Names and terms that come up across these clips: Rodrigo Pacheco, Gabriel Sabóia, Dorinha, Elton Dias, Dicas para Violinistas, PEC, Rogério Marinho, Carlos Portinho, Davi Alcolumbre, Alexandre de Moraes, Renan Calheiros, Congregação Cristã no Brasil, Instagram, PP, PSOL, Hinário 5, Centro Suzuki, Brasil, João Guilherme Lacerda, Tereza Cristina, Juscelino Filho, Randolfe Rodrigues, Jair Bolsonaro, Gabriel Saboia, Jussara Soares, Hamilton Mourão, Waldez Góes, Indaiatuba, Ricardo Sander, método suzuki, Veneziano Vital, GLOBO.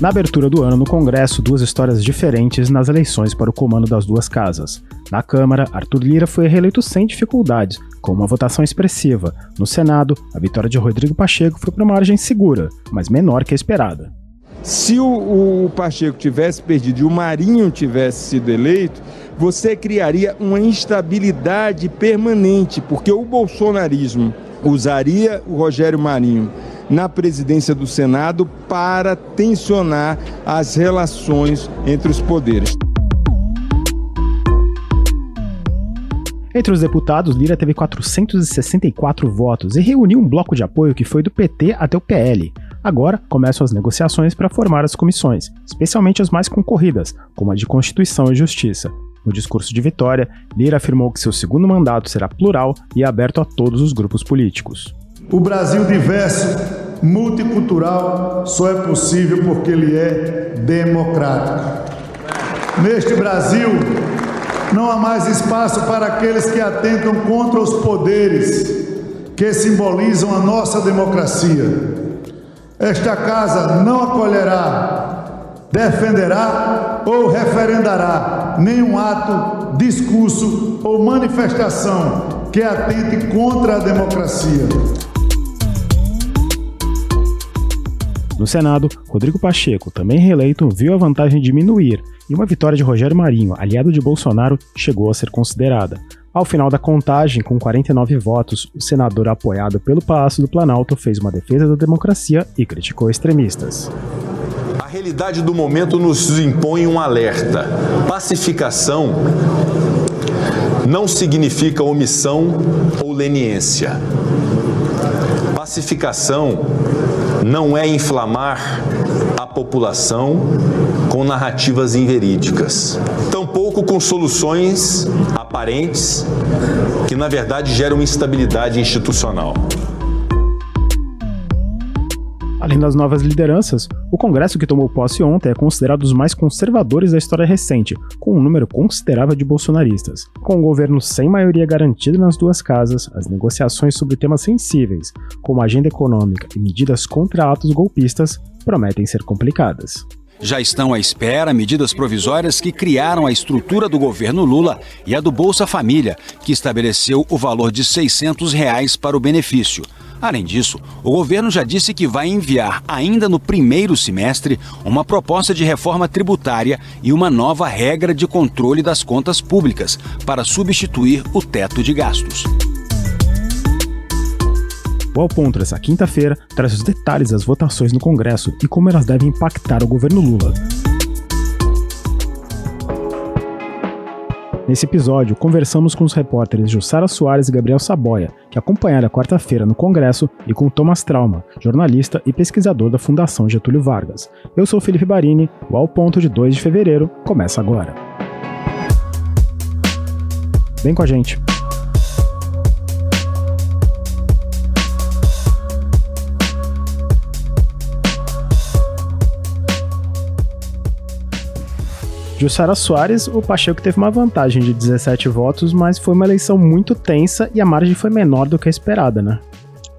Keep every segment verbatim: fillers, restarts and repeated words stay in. Na abertura do ano, no Congresso, duas histórias diferentes nas eleições para o comando das duas casas. Na Câmara, Arthur Lira foi reeleito sem dificuldades, com uma votação expressiva. No Senado, a vitória de Rodrigo Pacheco foi para uma margem segura, mas menor que a esperada. Se o, o Pacheco tivesse perdido e o Marinho tivesse sido eleito, você criaria uma instabilidade permanente, porque o bolsonarismo usaria o Rogério Marinho na presidência do Senado para tensionar as relações entre os poderes. Entre os deputados, Lira teve quatrocentos e sessenta e quatro votos e reuniu um bloco de apoio que foi do P T até o P L. Agora começam as negociações para formar as comissões, especialmente as mais concorridas, como a de Constituição e Justiça. No discurso de vitória, Lira afirmou que seu segundo mandato será plural e aberto a todos os grupos políticos. O Brasil diverso, multicultural, só é possível porque ele é democrático. Neste Brasil, não há mais espaço para aqueles que atentam contra os poderes que simbolizam a nossa democracia. Esta casa não acolherá, defenderá ou referendará nenhum ato, discurso ou manifestação que atente contra a democracia. No Senado, Rodrigo Pacheco, também reeleito, viu a vantagem diminuir e uma vitória de Rogério Marinho, aliado de Bolsonaro, chegou a ser considerada. Ao final da contagem, com quarenta e nove votos, o senador apoiado pelo Palácio do Planalto fez uma defesa da democracia e criticou extremistas. A realidade do momento nos impõe um alerta. Pacificação não significa omissão ou leniência. Pacificação não é inflamar a população com narrativas inverídicas. Tampouco com soluções aparentes que, na verdade, geram instabilidade institucional. Além das novas lideranças, o Congresso que tomou posse ontem é considerado dos mais conservadores da história recente, com um número considerável de bolsonaristas. Com o governo sem maioria garantida nas duas casas, as negociações sobre temas sensíveis, como agenda econômica e medidas contra atos golpistas, prometem ser complicadas. Já estão à espera medidas provisórias que criaram a estrutura do governo Lula e a do Bolsa Família, que estabeleceu o valor de seiscentos reais para o benefício. Além disso, o governo já disse que vai enviar, ainda no primeiro semestre, uma proposta de reforma tributária e uma nova regra de controle das contas públicas para substituir o teto de gastos. O Alpontra, essa quinta-feira, traz os detalhes das votações no Congresso e como elas devem impactar o governo Lula. Nesse episódio, conversamos com os repórteres Jussara Soares e Gabriel Saboia, que acompanharam a quarta-feira no Congresso, e com Thomas Traumann, jornalista e pesquisador da Fundação Getúlio Vargas. Eu sou Felipe Barini, o Ao Ponto de dois de fevereiro começa agora. Vem com a gente! Jussara Soares, o Pacheco teve uma vantagem de dezessete votos, mas foi uma eleição muito tensa e a margem foi menor do que a esperada, né?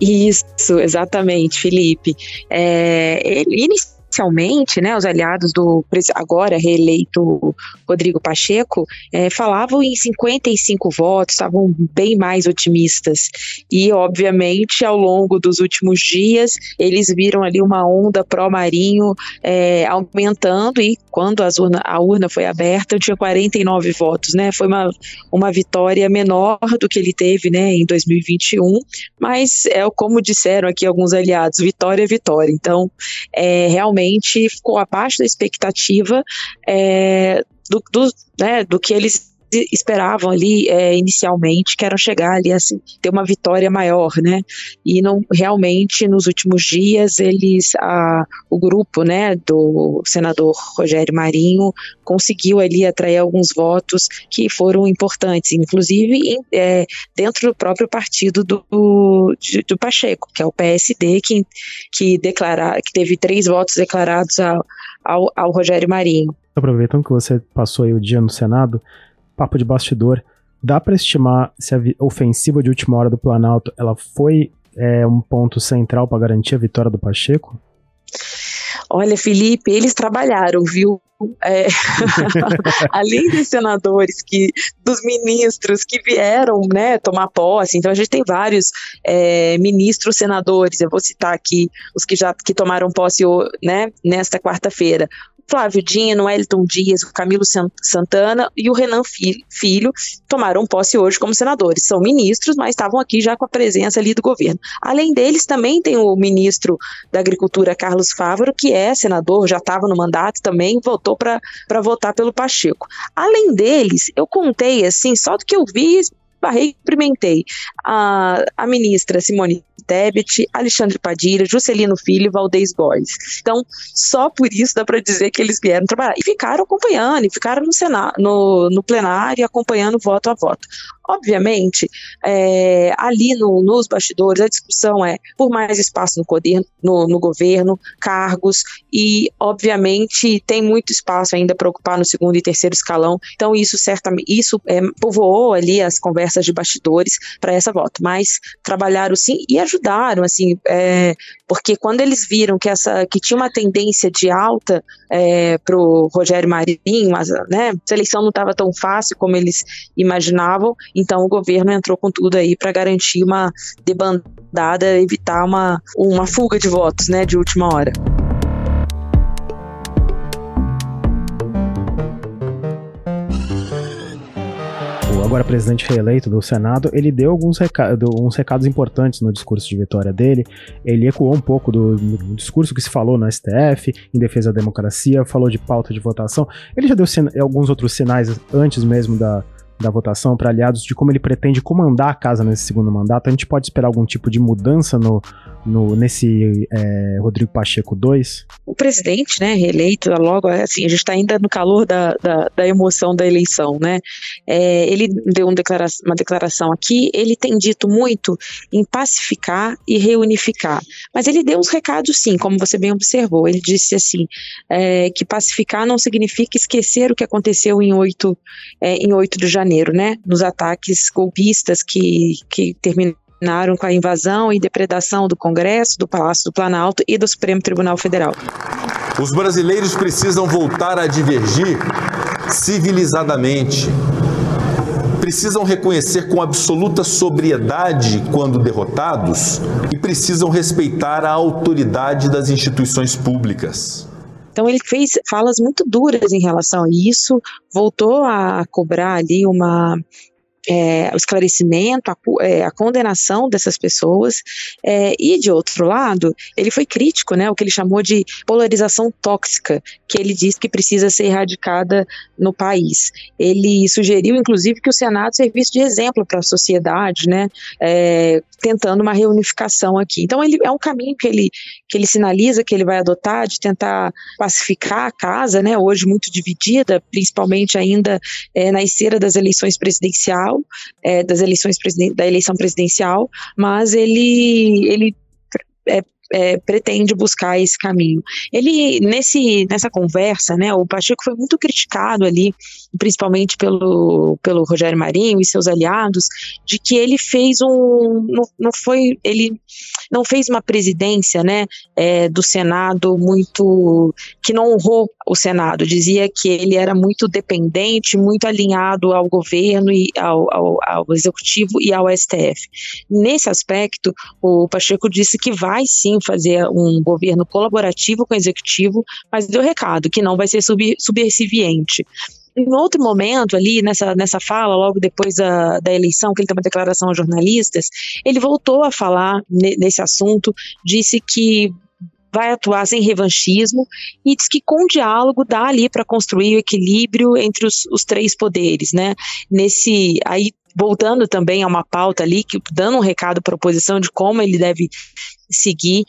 Isso, exatamente, Felipe. É, ele, inicialmente, né, os aliados do agora reeleito Rodrigo Pacheco é, falavam em cinquenta e cinco votos, estavam bem mais otimistas. E, obviamente, ao longo dos últimos dias, eles viram ali uma onda pró-Marinho é, aumentando, e quando as urna, a urna foi aberta, tinha quarenta e nove votos, né? Foi uma, uma vitória menor do que ele teve, né, em dois mil e vinte e um, mas, é, como disseram aqui alguns aliados, vitória é vitória. Então, é, realmente ficou abaixo da expectativa é, do, do, né, do que eles esperavam ali é, inicialmente, que era chegar ali, assim, ter uma vitória maior, né, e não, realmente nos últimos dias eles, a, o grupo, né, do senador Rogério Marinho conseguiu ali atrair alguns votos que foram importantes, inclusive em, é, dentro do próprio partido do, de, do Pacheco, que é o P S D, que, que, declara, que teve três votos declarados ao, ao, ao Rogério Marinho. Aproveitando que você passou aí o dia no Senado, papo de bastidor, dá para estimar se a ofensiva de última hora do Planalto ela foi é, um ponto central para garantir a vitória do Pacheco? Olha, Felipe, eles trabalharam, viu? É, além dos senadores, que, dos ministros que vieram, né, tomar posse, então a gente tem vários é, ministros, senadores, eu vou citar aqui os que já que tomaram posse, né, nesta quarta-feira. Flávio Dino, Elton Dias, o Camilo Santana e o Renan Filho tomaram posse hoje como senadores. São ministros, mas estavam aqui já com a presença ali do governo. Além deles, também tem o ministro da Agricultura, Carlos Fávaro, que é senador, já estava no mandato também, voltou para votar pelo Pacheco. Além deles, eu contei assim, só do que eu vi, barrei e cumprimentei a, a ministra Simone Tebet, Alexandre Padilha, Juscelino Filho e Waldez Góes. Então, só por isso dá para dizer que eles vieram trabalhar. E ficaram acompanhando, e ficaram no, Senado, no, no plenário, acompanhando voto a voto. Obviamente, é, ali no, nos bastidores, a discussão é por mais espaço no, poder, no, no governo, cargos, e obviamente tem muito espaço ainda para ocupar no segundo e terceiro escalão, então isso, certamente, isso é, povoou ali as conversas de bastidores para essa volta, mas trabalharam sim e ajudaram, assim, é, porque quando eles viram que, essa, que tinha uma tendência de alta é, para o Rogério Marinho, mas, né, a seleção não estava tão fácil como eles imaginavam. Então o governo entrou com tudo aí para garantir uma debandada, evitar uma, uma fuga de votos, né, de última hora. O agora presidente reeleito do Senado, ele deu alguns recado, uns recados importantes no discurso de vitória dele. Ele ecoou um pouco do, do discurso que se falou no S T F, em defesa da democracia, falou de pauta de votação. Ele já deu sina- alguns outros sinais antes mesmo da... da votação para aliados de como ele pretende comandar a casa nesse segundo mandato. A gente pode esperar algum tipo de mudança no, no, nesse é, Rodrigo Pacheco segundo? O presidente, né, reeleito, logo assim, a gente está ainda no calor da, da, da emoção da eleição, né? É, ele deu um declara- uma declaração aqui, ele tem dito muito em pacificar e reunificar, mas ele deu uns recados sim, como você bem observou. Ele disse assim, é, que pacificar não significa esquecer o que aconteceu em oito, é, em oito de janeiro, né, nos ataques golpistas que, que terminaram com a invasão e depredação do Congresso, do Palácio do Planalto e do Supremo Tribunal Federal. Os brasileiros precisam voltar a divergir civilizadamente. Precisam reconhecer com absoluta sobriedade quando derrotados e precisam respeitar a autoridade das instituições públicas. Então ele fez falas muito duras em relação a isso, voltou a cobrar ali uma, é, o esclarecimento, a, é, a condenação dessas pessoas, é, e de outro lado, ele foi crítico, né, o que ele chamou de polarização tóxica, que ele diz que precisa ser erradicada no país. Ele sugeriu, inclusive, que o Senado servisse de exemplo para a sociedade, né, é, tentando uma reunificação aqui. Então ele, é um caminho que ele, que ele sinaliza que ele vai adotar, de tentar pacificar a casa, né, hoje muito dividida, principalmente ainda é, na esteira das eleições presidenciais, é, das eleições presiden- da eleição presidencial, mas ele, ele é, É, pretende buscar esse caminho. Ele, nesse, nessa conversa, né, o Pacheco foi muito criticado ali, principalmente pelo, pelo Rogério Marinho e seus aliados, de que ele fez um, não, não foi, ele não fez uma presidência, né, é, do Senado muito, que não honrou o Senado, dizia que ele era muito dependente, muito alinhado ao governo e ao, ao, ao executivo e ao S T F. Nesse aspecto, o Pacheco disse que vai sim fazer um governo colaborativo com o executivo, mas deu recado que não vai ser sub, subserviente. Em outro momento ali, nessa, nessa fala, logo depois da, da eleição, que ele tem uma declaração a jornalistas, ele voltou a falar ne, nesse assunto, disse que vai atuar sem revanchismo e diz que com diálogo dá ali para construir o equilíbrio entre os, os três poderes, né? Nesse, aí, voltando também a uma pauta ali, que, dando um recado para a oposição de como ele deve seguir,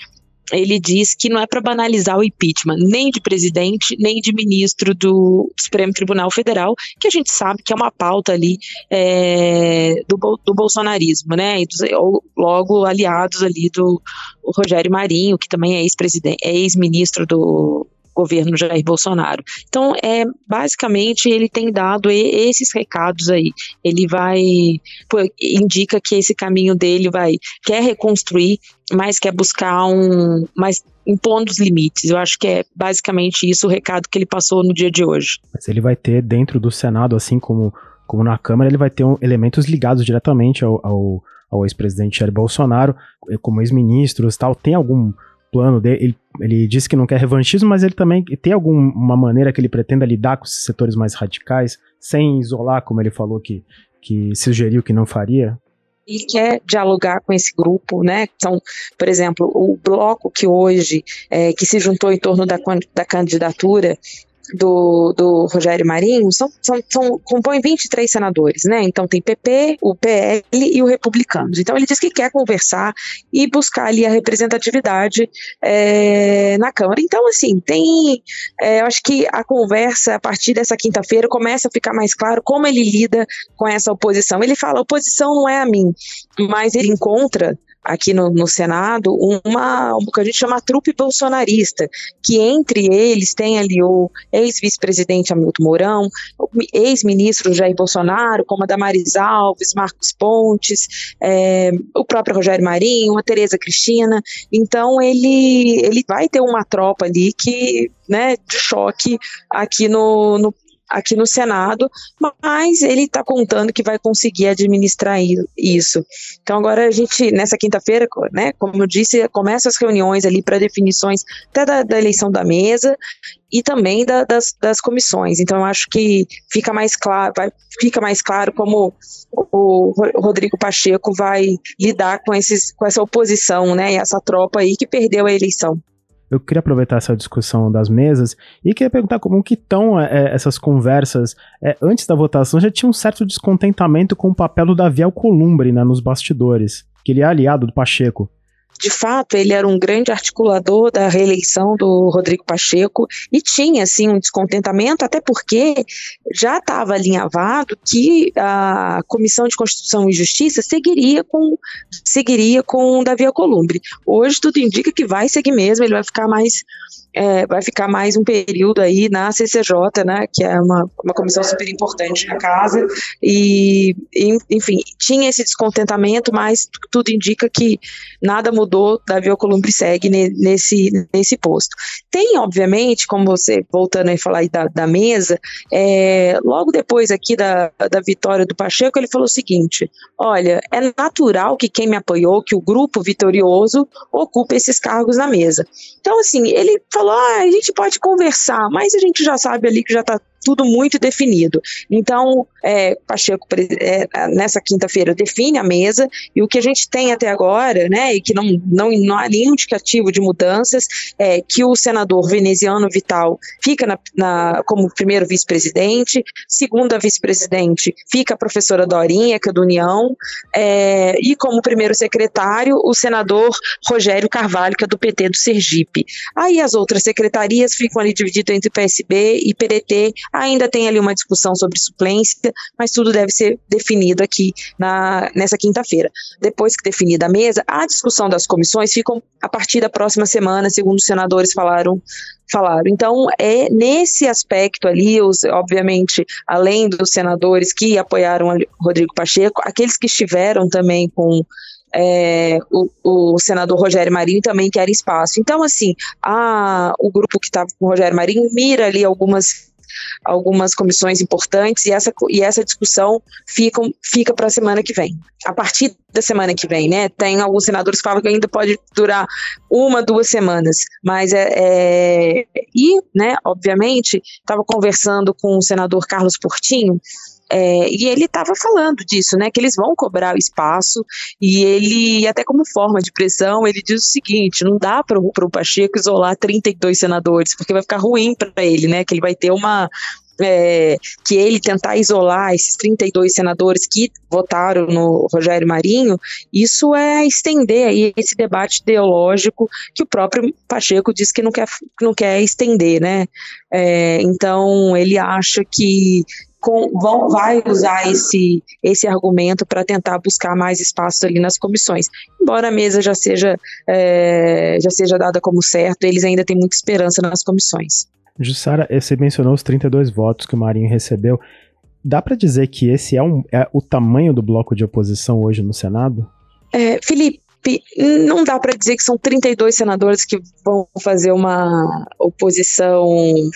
ele diz que não é para banalizar o impeachment, nem de presidente, nem de ministro do Supremo Tribunal Federal, que a gente sabe que é uma pauta ali é, do, do bolsonarismo, né, e dos, ou logo aliados ali do Rogério Marinho, que também é ex-presidente, é ex-ministro do governo Jair Bolsonaro. Então, é, basicamente, ele tem dado esses recados aí. Ele vai, indica que esse caminho dele vai, quer reconstruir, mas quer buscar um, mas impondo os limites. Eu acho que é basicamente isso o recado que ele passou no dia de hoje. Mas ele vai ter dentro do Senado, assim como, como na Câmara, ele vai ter um, elementos ligados diretamente ao, ao, ao ex-presidente Jair Bolsonaro, como ex-ministros e tal. Tem algum plano dele? Ele, ele disse que não quer revanchismo, mas ele também tem alguma maneira que ele pretenda lidar com esses setores mais radicais, sem isolar, como ele falou que, que sugeriu que não faria? E quer dialogar com esse grupo, né? Então, por exemplo, o bloco que hoje, é, que se juntou em torno da, da candidatura do, do Rogério Marinho, são, são, são, compõem vinte e três senadores, né? Então tem P P, o P L e o Republicanos. Então ele diz que quer conversar e buscar ali a representatividade é, na Câmara. Então, assim, tem... É, eu acho que a conversa, a partir dessa quinta-feira, começa a ficar mais claro como ele lida com essa oposição. Ele fala, a oposição não é a mim, mas ele encontra aqui no, no Senado, uma, o que a gente chama de trupe bolsonarista, que entre eles tem ali o ex-vice-presidente Hamilton Mourão, o ex-ministro Jair Bolsonaro, como a Damares Alves, Marcos Pontes, é, o próprio Rogério Marinho, a Tereza Cristina. Então ele, ele vai ter uma tropa ali que, né, de choque aqui no, no aqui no Senado, mas ele está contando que vai conseguir administrar isso. Então agora a gente, nessa quinta-feira, né, como eu disse, começam as reuniões ali para definições até da, da eleição da mesa e também da, das, das comissões. Então eu acho que fica mais claro, vai, fica mais claro como o, o Rodrigo Pacheco vai lidar com, esses, com essa oposição, né, e essa tropa aí que perdeu a eleição. Eu queria aproveitar essa discussão das mesas e queria perguntar como que estão é, essas conversas. É, antes da votação já tinha um certo descontentamento com o papel do Davi Alcolumbre, né, nos bastidores, que ele é aliado do Pacheco. De fato, ele era um grande articulador da reeleição do Rodrigo Pacheco e tinha, assim, um descontentamento, até porque já estava alinhavado que a Comissão de Constituição e Justiça seguiria com, seguiria com o Davi Alcolumbre. Hoje tudo indica que vai seguir mesmo, ele vai ficar mais, é, vai ficar mais um período aí na C C J, né, que é uma, uma comissão super importante na casa, e, enfim, tinha esse descontentamento, mas tudo indica que nada mudou. Davi Alcolumbre segue nesse, nesse posto. Tem, obviamente, como você, voltando a falar aí da, da mesa, é, logo depois aqui da, da vitória do Pacheco, ele falou o seguinte, olha, é natural que quem me apoiou, que o grupo vitorioso ocupe esses cargos na mesa. Então, assim, ele falou, ah, a gente pode conversar, mas a gente já sabe ali que já está tudo muito definido. Então, é, Pacheco, é, nessa quinta-feira, define a mesa, e o que a gente tem até agora, né, e que não, não, não há nenhum indicativo de mudanças, é que o senador Veneziano Vital fica na, na, como primeiro vice-presidente, segunda vice-presidente fica a professora Dorinha, que é do União, é, e como primeiro secretário, o senador Rogério Carvalho, que é do P T do Sergipe. Aí as outras secretarias ficam ali divididas entre P S B e P D T. Ainda tem ali uma discussão sobre suplência, mas tudo deve ser definido aqui na, nessa quinta-feira. Depois que definida a mesa, a discussão das comissões fica a partir da próxima semana, segundo os senadores falaram. falaram. Então, é nesse aspecto ali, os, obviamente, além dos senadores que apoiaram o Rodrigo Pacheco, aqueles que estiveram também com... É, o, o senador Rogério Marinho também quer espaço. Então, assim, a, o grupo que estava com o Rogério Marinho mira ali algumas... algumas comissões importantes, e essa, e essa discussão fica, fica para a semana que vem. A partir da semana que vem, né? Tem alguns senadores que falam que ainda pode durar uma, duas semanas, mas é... é e, né, obviamente, estava conversando com o senador Carlos Portinho, É, e ele estava falando disso, né, que eles vão cobrar o espaço, e ele, até como forma de pressão, ele diz o seguinte, não dá para o Pacheco isolar trinta e dois senadores, porque vai ficar ruim para ele, né, que ele vai ter uma... É, que ele tentar isolar esses trinta e dois senadores que votaram no Rogério Marinho, isso é estender aí esse debate ideológico que o próprio Pacheco diz que não quer, não quer estender, né? É, então ele acha que com, vão, vai usar esse, esse argumento para tentar buscar mais espaços ali nas comissões. Embora a mesa já seja, é, já seja dada como certo, eles ainda têm muita esperança nas comissões. Jussara, você mencionou os trinta e dois votos que o Marinho recebeu. Dá para dizer que esse é, um, é o tamanho do bloco de oposição hoje no Senado? É, Felipe, não dá para dizer que são trinta e dois senadores que vão fazer uma oposição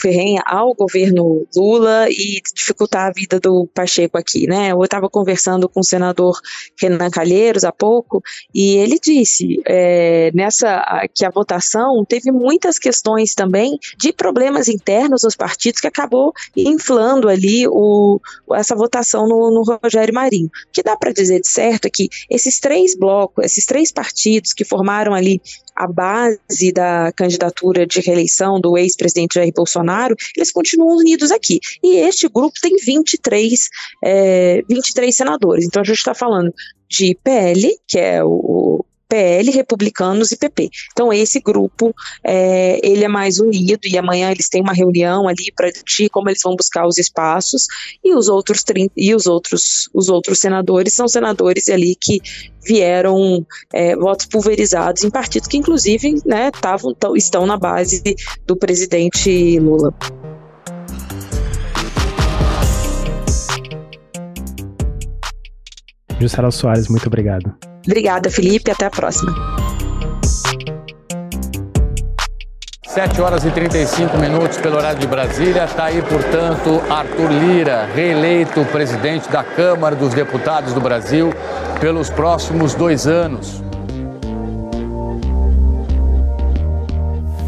ferrenha ao governo Lula e dificultar a vida do Pacheco aqui, né? Eu estava conversando com o senador Renan Calheiros há pouco e ele disse é, nessa, que a votação teve muitas questões também de problemas internos dos partidos que acabou inflando ali o, essa votação no, no Rogério Marinho. O que dá para dizer de certo é que esses três blocos, esses três partidos que formaram ali a base da candidatura de reeleição do ex-presidente Jair Bolsonaro, eles continuam unidos aqui. E este grupo tem vinte e três, é, vinte e três senadores. Então a gente está falando de P L, que é o P L, Republicanos e P P. Então esse grupo, é, ele é mais unido e amanhã eles têm uma reunião ali para discutir como eles vão buscar os espaços e os outros, e os outros, os outros senadores são senadores ali que vieram é, votos pulverizados em partidos que inclusive né, tavam, tão, estão na base do presidente Lula. Jussara Soares, muito obrigado. Obrigada, Felipe. Até a próxima. sete horas e trinta e cinco minutos pelo horário de Brasília. Está aí, portanto, Arthur Lira, reeleito presidente da Câmara dos Deputados do Brasil pelos próximos dois anos.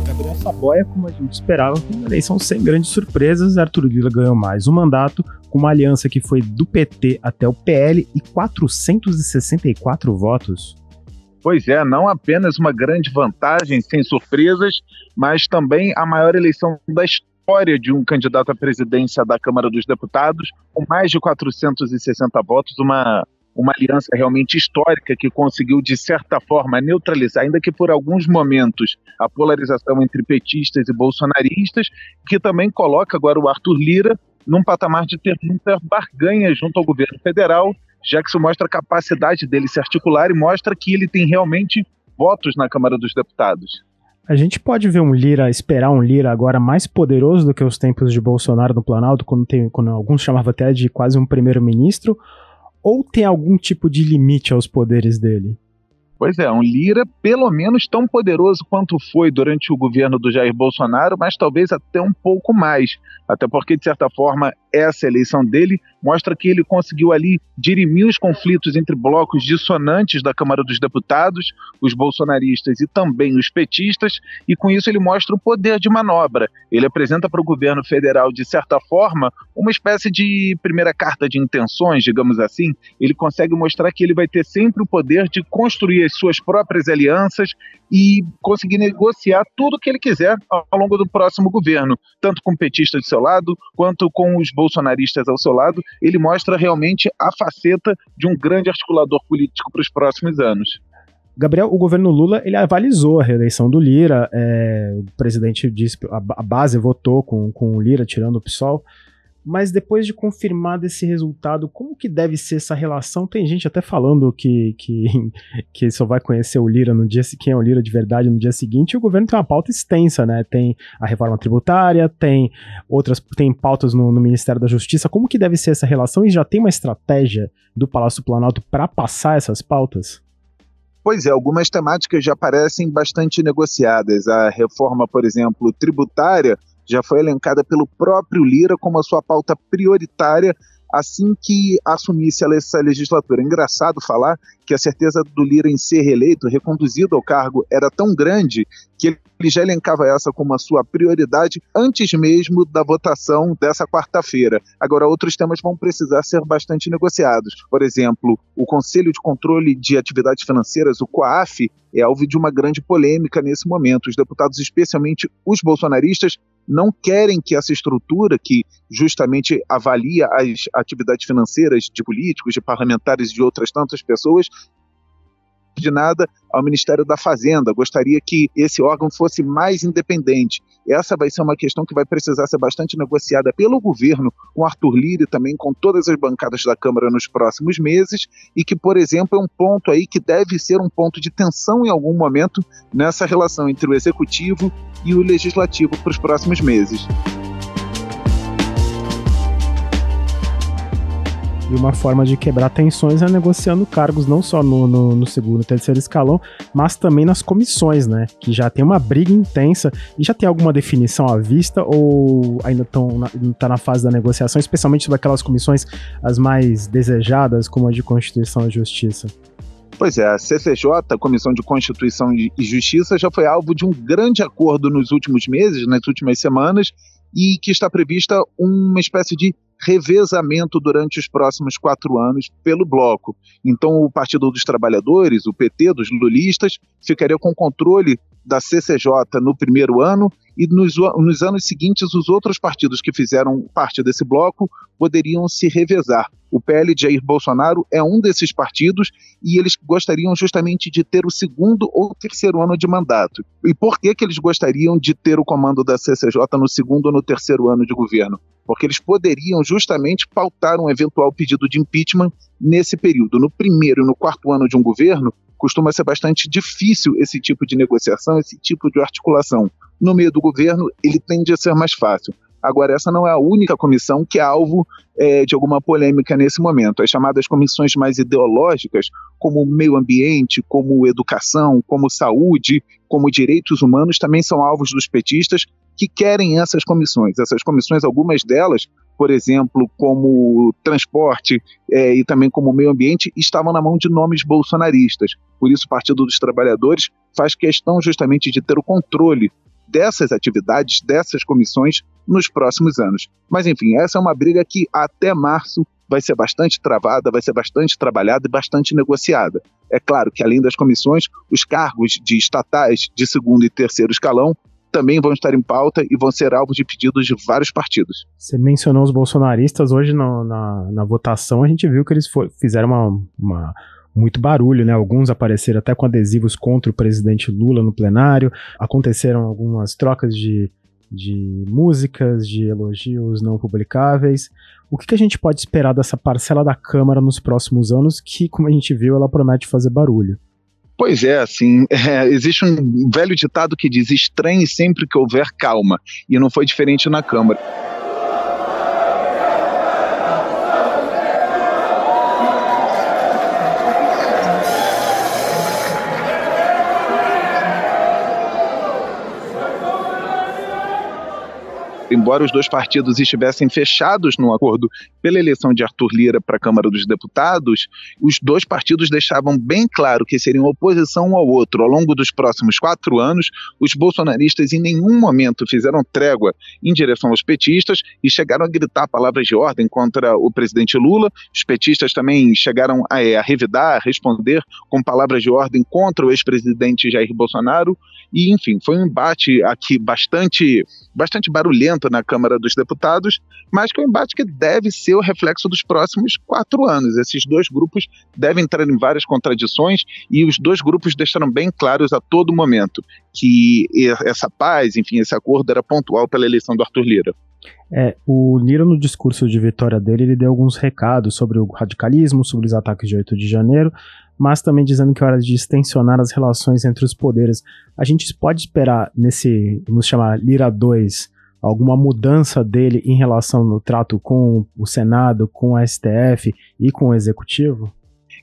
Gabriel Saboia, como a gente esperava, foi uma eleição sem grandes surpresas. Arthur Lira ganhou mais um mandato, com uma aliança que foi do P T até o P L e quatrocentos e sessenta e quatro votos. Pois é, não apenas uma grande vantagem, sem surpresas, mas também a maior eleição da história de um candidato à presidência da Câmara dos Deputados, com mais de quatrocentos e sessenta votos, uma, uma aliança realmente histórica que conseguiu, de certa forma, neutralizar, ainda que por alguns momentos, a polarização entre petistas e bolsonaristas, que também coloca agora o Arthur Lira num patamar de ter muita barganha junto ao governo federal, já que isso mostra a capacidade dele se articular e mostra que ele tem realmente votos na Câmara dos Deputados. A gente pode ver um Lira, esperar um Lira agora mais poderoso do que os tempos de Bolsonaro no Planalto, quando, tem, quando alguns chamavam até de quase um primeiro-ministro, ou tem algum tipo de limite aos poderes dele? Pois é, um Lira pelo menos tão poderoso quanto foi durante o governo do Jair Bolsonaro, mas talvez até um pouco mais, até porque, de certa forma, essa eleição dele mostra que ele conseguiu ali dirimir os conflitos entre blocos dissonantes da Câmara dos Deputados, os bolsonaristas e também os petistas, e com isso ele mostra o poder de manobra. Ele apresenta para o governo federal, de certa forma, uma espécie de primeira carta de intenções, digamos assim. Ele consegue mostrar que ele vai ter sempre o poder de construir as suas próprias alianças e conseguir negociar tudo o que ele quiser ao longo do próximo governo, tanto com o petista do seu lado, quanto com os bolsonaristas ao seu lado. Ele mostra realmente a faceta de um grande articulador político para os próximos anos. Gabriel, o governo Lula, ele avalizou a reeleição do Lira, é, o presidente disse, a, a base votou com, com o Lira, tirando o PSOL, mas depois de confirmado esse resultado, como que deve ser essa relação? Tem gente até falando que, que, que só vai conhecer o Lira no dia, quem é o Lira de verdade no dia seguinte, e o governo tem uma pauta extensa, né? Tem a reforma tributária, tem outras, tem pautas no, no Ministério da Justiça. Como que deve ser essa relação? E já tem uma estratégia do Palácio do Planalto para passar essas pautas? Pois é, algumas temáticas já parecem bastante negociadas. A reforma, por exemplo, tributária, já foi elencada pelo próprio Lira como a sua pauta prioritária assim que assumisse essa legislatura. Engraçado falar que a certeza do Lira em ser reeleito, reconduzido ao cargo, era tão grande que ele já elencava essa como a sua prioridade antes mesmo da votação dessa quarta-feira. Agora, outros temas vão precisar ser bastante negociados. Por exemplo, o Conselho de Controle de Atividades Financeiras, o COAF, é alvo de uma grande polêmica nesse momento. Os deputados, especialmente os bolsonaristas, não querem que essa estrutura que justamente avalia as atividades financeiras de políticos, de parlamentares e de outras tantas pessoas subordinada ao Ministério da Fazenda, gostaria que esse órgão fosse mais independente. Essa vai ser uma questão que vai precisar ser bastante negociada pelo governo, com Arthur Lira e também com todas as bancadas da Câmara nos próximos meses, e que, por exemplo, é um ponto aí que deve ser um ponto de tensão em algum momento nessa relação entre o Executivo e o Legislativo para os próximos meses. E uma forma de quebrar tensões é negociando cargos não só no, no, no segundo e terceiro escalão, mas também nas comissões, né? Que já tem uma briga intensa e já tem alguma definição à vista ou ainda está na, na fase da negociação, especialmente sobre aquelas comissões as mais desejadas, como a de Constituição e Justiça? Pois é, a C C J, a Comissão de Constituição e Justiça, já foi alvo de um grande acordo nos últimos meses, nas últimas semanas, e que está prevista uma espécie de revezamento durante os próximos quatro anos pelo bloco. Então o Partido dos Trabalhadores, o P T, dos lulistas, ficaria com o controle da C C J no primeiro ano e nos, nos anos seguintes os outros partidos que fizeram parte desse bloco poderiam se revezar. O P L de Jair Bolsonaro é um desses partidos e eles gostariam justamente de ter o segundo ou terceiro ano de mandato. E por que que eles gostariam de ter o comando da C C J no segundo ou no terceiro ano de governo? Porque eles poderiam justamente pautar um eventual pedido de impeachment nesse período. No primeiro e no quarto ano de um governo, costuma ser bastante difícil esse tipo de negociação, esse tipo de articulação. No meio do governo, ele tende a ser mais fácil. Agora, essa não é a única comissão que é alvo é, de alguma polêmica nesse momento. As chamadas comissões mais ideológicas, como meio ambiente, como educação, como saúde, como direitos humanos, também são alvos dos petistas que querem essas comissões. Essas comissões, algumas delas, por exemplo, como transporte é, e também como meio ambiente, estavam na mão de nomes bolsonaristas. Por isso, o Partido dos Trabalhadores faz questão justamente de ter o controle dessas atividades, dessas comissões nos próximos anos. Mas, enfim, essa é uma briga que até março vai ser bastante travada, vai ser bastante trabalhada e bastante negociada. É claro que, além das comissões, os cargos de estatais de segundo e terceiro escalão também vão estar em pauta e vão ser alvo de pedidos de vários partidos. Você mencionou os bolsonaristas. Hoje na, na, na votação a gente viu que eles for, fizeram uma, uma, muito barulho, né? Alguns apareceram até com adesivos contra o presidente Lula no plenário, aconteceram algumas trocas de, de músicas, de elogios não publicáveis. O que, que a gente pode esperar dessa parcela da Câmara nos próximos anos que, como a gente viu, ela promete fazer barulho? Pois é, assim, é, existe um velho ditado que diz: estranhe sempre que houver calma, e não foi diferente na Câmara. Embora os dois partidos estivessem fechados num acordo pela eleição de Arthur Lira para a Câmara dos Deputados, os dois partidos deixavam bem claro que seriam oposição um ao outro. Ao longo dos próximos quatro anos, os bolsonaristas em nenhum momento fizeram trégua em direção aos petistas e chegaram a gritar palavras de ordem contra o presidente Lula. Os petistas também chegaram a, a revidar, a responder com palavras de ordem contra o ex-presidente Jair Bolsonaro. E, enfim, foi um embate aqui bastante, bastante barulhento na Câmara dos Deputados, mas que é um embate que deve ser o reflexo dos próximos quatro anos. Esses dois grupos devem entrar em várias contradições e os dois grupos deixaram bem claros a todo momento que essa paz, enfim, esse acordo era pontual pela eleição do Arthur Lira. É, o Lira, no discurso de vitória dele, ele deu alguns recados sobre o radicalismo, sobre os ataques de oito de janeiro, mas também dizendo que é hora de extensionar as relações entre os poderes. A gente pode esperar nesse, vamos chamar, Lira dois, alguma mudança dele em relação no trato com o Senado, com o S T F e com o Executivo?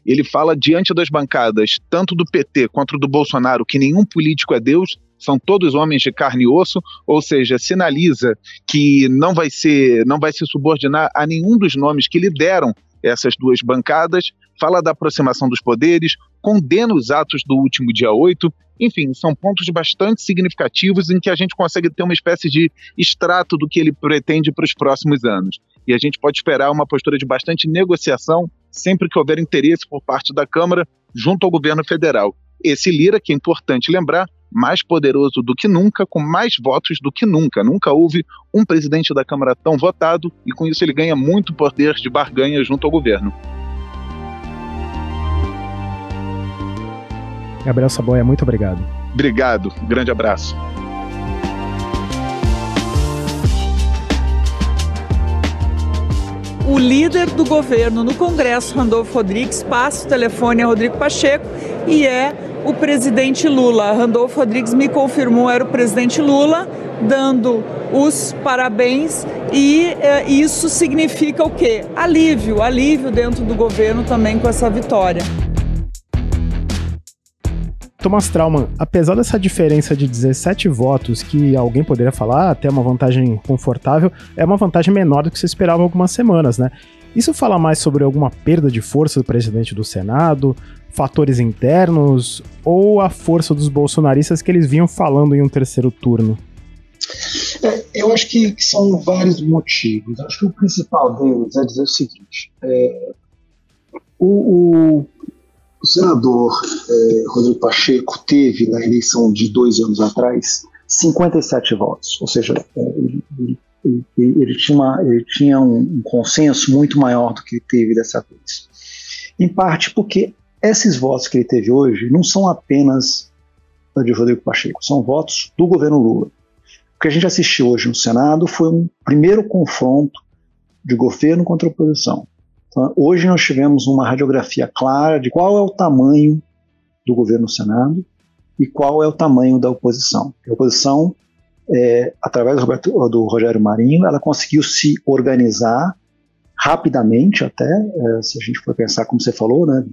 Ele fala diante das bancadas, tanto do P T quanto do Bolsonaro, que nenhum político é Deus, são todos homens de carne e osso, ou seja, sinaliza que não vai ser, não vai se subordinar a nenhum dos nomes que lideram essas duas bancadas, fala da aproximação dos poderes, condena os atos do último dia oito, enfim, são pontos bastante significativos em que a gente consegue ter uma espécie de extrato do que ele pretende para os próximos anos. E a gente pode esperar uma postura de bastante negociação sempre que houver interesse por parte da Câmara junto ao governo federal. Esse Lira, que é importante lembrar, mais poderoso do que nunca, com mais votos do que nunca. Nunca houve um presidente da Câmara tão votado e com isso ele ganha muito poder de barganha junto ao governo. Gabriel Saboia, muito obrigado. Obrigado, um grande abraço. O líder do governo no Congresso, Randolfe Rodrigues, passa o telefone a Rodrigo Pacheco e é o presidente Lula. Randolfe Rodrigues me confirmou, era o presidente Lula, dando os parabéns, e é, isso significa o quê? Alívio, alívio dentro do governo também com essa vitória. Thomas Traumann, apesar dessa diferença de dezessete votos, que alguém poderia falar, até uma vantagem confortável, é uma vantagem menor do que se esperava há algumas semanas, né? Isso fala mais sobre alguma perda de força do presidente do Senado, fatores internos, ou a força dos bolsonaristas que eles vinham falando em um terceiro turno? É, eu acho que são vários motivos. Acho que o principal deles é dizer o seguinte, é, o... o O senador eh, Rodrigo Pacheco teve, na eleição de dois anos atrás, cinquenta e sete votos, ou seja, ele, ele, ele tinha, uma, ele tinha um, um consenso muito maior do que ele teve dessa vez. Em parte porque esses votos que ele teve hoje não são apenas de Rodrigo Pacheco, são votos do governo Lula. O que a gente assistiu hoje no Senado foi um primeiro confronto de governo contra a oposição. Hoje nós tivemos uma radiografia clara de qual é o tamanho do governo do Senado e qual é o tamanho da oposição. A oposição, é, através do, Roberto, do Rogério Marinho, ela conseguiu se organizar rapidamente até, é, se a gente for pensar, como você falou, né,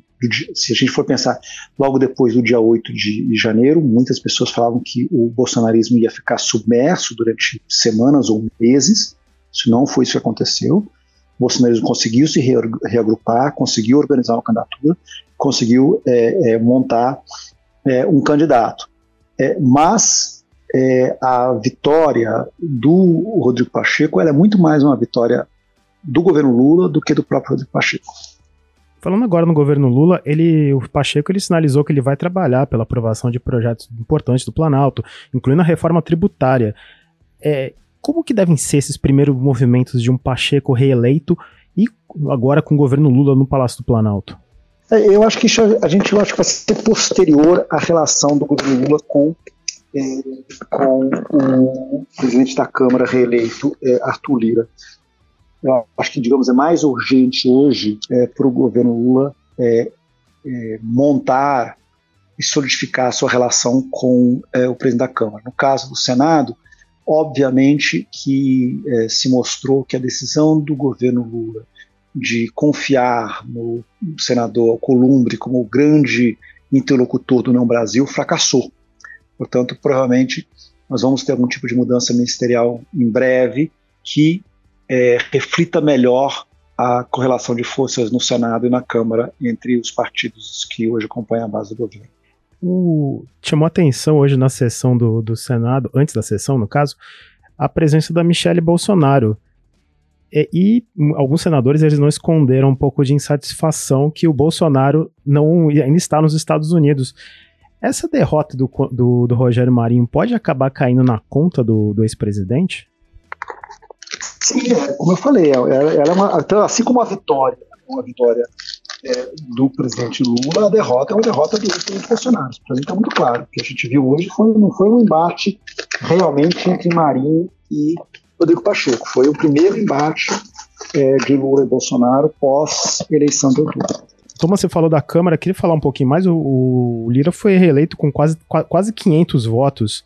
se a gente for pensar logo depois do dia oito de janeiro, muitas pessoas falavam que o bolsonarismo ia ficar submerso durante semanas ou meses, se não foi isso que aconteceu. O bolsonarismo conseguiu se reagrupar, conseguiu organizar uma candidatura, conseguiu é, é, montar é, um candidato. É, mas é, a vitória do Rodrigo Pacheco ela é muito mais uma vitória do governo Lula do que do próprio Rodrigo Pacheco. Falando agora no governo Lula, ele, o Pacheco ele sinalizou que ele vai trabalhar pela aprovação de projetos importantes do Planalto, incluindo a reforma tributária. É... Como que devem ser esses primeiros movimentos de um Pacheco reeleito e agora com o governo Lula no Palácio do Planalto? Eu acho que isso, a gente acho que vai ser posterior à relação do governo Lula com, eh, com o presidente da Câmara reeleito, eh, Arthur Lira. Eu acho que, digamos, é mais urgente hoje eh, para o governo Lula eh, eh, montar e solidificar a sua relação com eh, o presidente da Câmara. No caso do Senado, obviamente que eh, se mostrou que a decisão do governo Lula de confiar no senador Alcolumbre como o grande interlocutor do Não Brasil fracassou. Portanto, provavelmente nós vamos ter algum tipo de mudança ministerial em breve que eh, reflita melhor a correlação de forças no Senado e na Câmara entre os partidos que hoje acompanham a base do governo. O, chamou atenção hoje na sessão do, do Senado, antes da sessão, no caso, a presença da Michele Bolsonaro. E, e alguns senadores, eles não esconderam um pouco de insatisfação que o Bolsonaro não, ainda está nos Estados Unidos. Essa derrota do, do, do Rogério Marinho pode acabar caindo na conta do, do ex-presidente? Sim, como eu falei, ela, ela é uma, então, assim como a vitória, uma vitória... É, do presidente Lula, a derrota é uma derrota do presidente Bolsonaro. Isso para mim está muito claro. O que a gente viu hoje foi, não foi um embate realmente entre Marinho e Rodrigo Pacheco. Foi o primeiro embate é, de Lula e Bolsonaro pós-eleição de outubro. Thomas, você falou da Câmara, queria falar um pouquinho mais. O, o Lira foi reeleito com quase, quase quinhentos votos.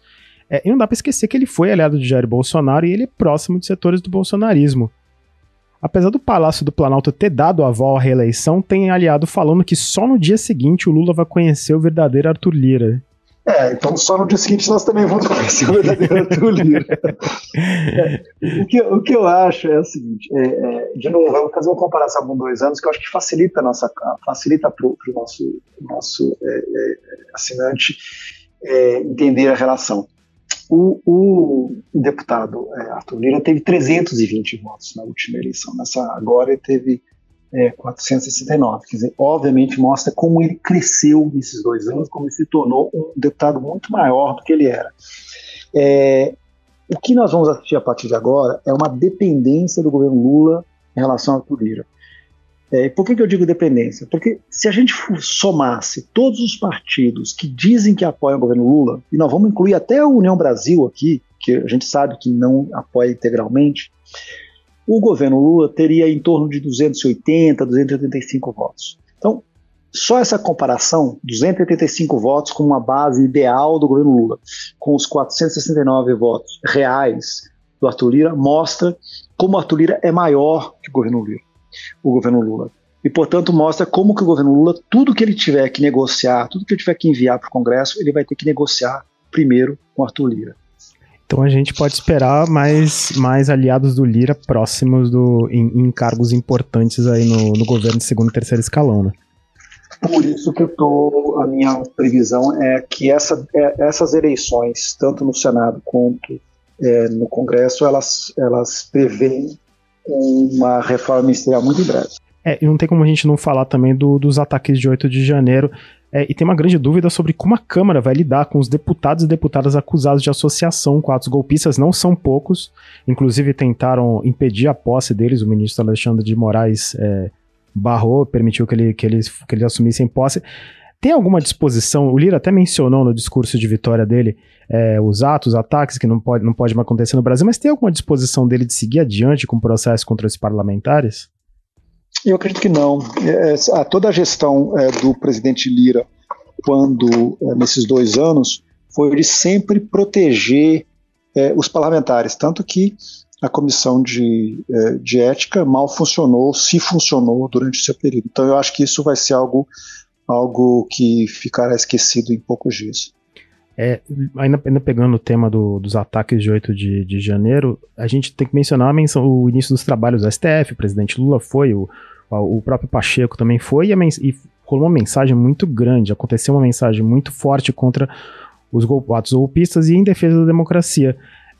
É, e não dá para esquecer que ele foi aliado de Jair Bolsonaro e ele é próximo de setores do bolsonarismo. Apesar do Palácio do Planalto ter dado aval à reeleição, tem aliado falando que só no dia seguinte o Lula vai conhecer o verdadeiro Arthur Lira. É, então só no dia seguinte nós também vamos conhecer o verdadeiro Arthur Lira. É, o, que, o que eu acho é o seguinte, é, é, de novo, eu vou fazer uma comparação com dois anos que eu acho que facilita a nossa, facilita para o nosso, nosso é, é, assinante é, entender a relação. O, o deputado é, Arthur Lira teve trezentos e vinte votos na última eleição, nessa, agora ele teve é, quatrocentos e sessenta e nove, quer dizer, obviamente mostra como ele cresceu nesses dois anos, como ele se tornou um deputado muito maior do que ele era. É, o que nós vamos assistir a partir de agora é uma dependência do governo Lula em relação a Arthur Lira. É, por que eu digo dependência? Porque se a gente somasse todos os partidos que dizem que apoiam o governo Lula, e nós vamos incluir até a União Brasil aqui, que a gente sabe que não apoia integralmente, o governo Lula teria em torno de duzentos e oitenta, duzentos e oitenta e cinco votos. Então, só essa comparação, duzentos e oitenta e cinco votos com uma base ideal do governo Lula, com os quatrocentos e sessenta e nove votos reais do Arthur Lira, mostra como o Arthur Lira é maior que o governo Lula. O governo Lula. E, portanto, mostra como que o governo Lula, tudo que ele tiver que negociar, tudo que ele tiver que enviar para o Congresso, ele vai ter que negociar primeiro com o Arthur Lira. Então a gente pode esperar mais, mais aliados do Lira próximos do, em, em cargos importantes aí no, no governo de segundo e terceiro escalão, né? Por isso que eu tô, a minha previsão é que essa, é, essas eleições, tanto no Senado quanto é, no Congresso, elas, elas prevêem uma reforma ministerial muito em breve. É, e não tem como a gente não falar também do, dos ataques de oito de janeiro, é, e tem uma grande dúvida sobre como a Câmara vai lidar com os deputados e deputadas acusados de associação com atos golpistas, não são poucos, inclusive tentaram impedir a posse deles, o ministro Alexandre de Moraes é, barrou, permitiu que, ele, que, eles, que eles assumissem posse. Tem alguma disposição, o Lira até mencionou no discurso de vitória dele é, os atos, os ataques que não pode, não pode mais acontecer no Brasil, mas tem alguma disposição dele de seguir adiante com o processo contra os parlamentares? Eu acredito que não. É, é, toda a gestão é, do presidente Lira, quando é, nesses dois anos, foi de sempre proteger é, os parlamentares, tanto que a comissão de, é, de ética mal funcionou, se funcionou durante o seu período. Então eu acho que isso vai ser algo... algo que ficará esquecido em poucos dias. É, ainda, ainda pegando o tema do, dos ataques de oito de janeiro, a gente tem que mencionar a menção, o início dos trabalhos do S T F, o presidente Lula foi, o, o próprio Pacheco também foi, e, a mens- e rolou uma mensagem muito grande, aconteceu uma mensagem muito forte contra os gol- atos golpistas e em defesa da democracia.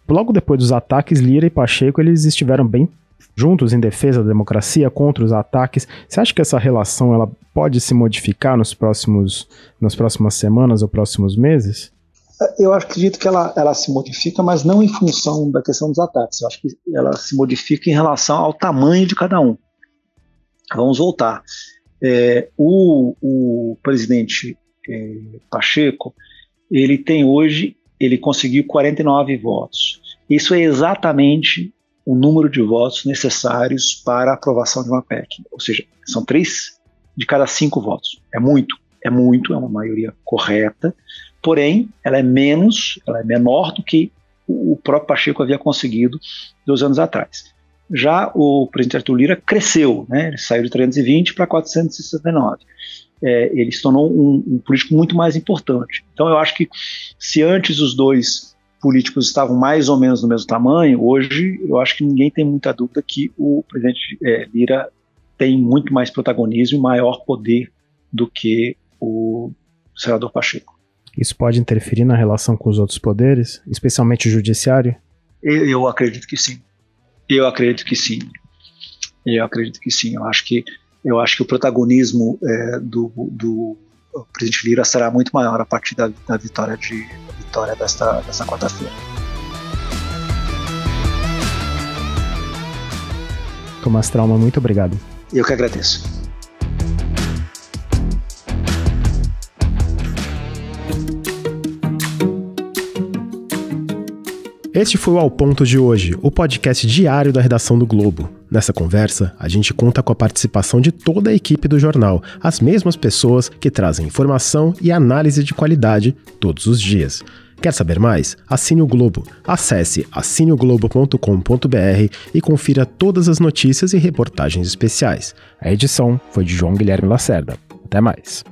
Logo depois dos ataques, Lira e Pacheco eles estiveram bem juntos em defesa da democracia, contra os ataques. Você acha que essa relação ela pode se modificar nos próximos, nas próximas semanas ou próximos meses? Eu acredito que ela, ela se modifica, mas não em função da questão dos ataques. Eu acho que ela se modifica em relação ao tamanho de cada um. Vamos voltar. É, o, o presidente é, Pacheco, ele tem hoje, ele conseguiu quarenta e nove votos. Isso é exatamente o número de votos necessários para a aprovação de uma P E C. Ou seja, são três de cada cinco votos. É muito, é muito, é uma maioria correta, porém, ela é menos, ela é menor do que o próprio Pacheco havia conseguido dois anos atrás. Já o presidente Arthur Lira cresceu, né? Ele saiu de trezentos e vinte para quatrocentos e sessenta e nove. É, ele se tornou um, um político muito mais importante. Então, eu acho que se antes os dois políticos estavam mais ou menos do mesmo tamanho, hoje eu acho que ninguém tem muita dúvida que o presidente é, Lira tem muito mais protagonismo e maior poder do que o senador Pacheco. Isso pode interferir na relação com os outros poderes, especialmente o judiciário? Eu, eu acredito que sim. Eu acredito que sim. Eu acredito que sim. Eu acho que, eu acho que o protagonismo é, do, do presidente Lira será muito maior a partir da, da vitória de vitória desta, desta quarta-feira. Thomas Traumann, muito obrigado. Eu que agradeço. Este foi o Ao Ponto de hoje, o podcast diário da redação do Globo. Nessa conversa, a gente conta com a participação de toda a equipe do jornal, as mesmas pessoas que trazem informação e análise de qualidade todos os dias. Quer saber mais? Assine o Globo. Acesse assine o globo ponto com ponto b r e confira todas as notícias e reportagens especiais. A edição foi de João Guilherme Lacerda. Até mais.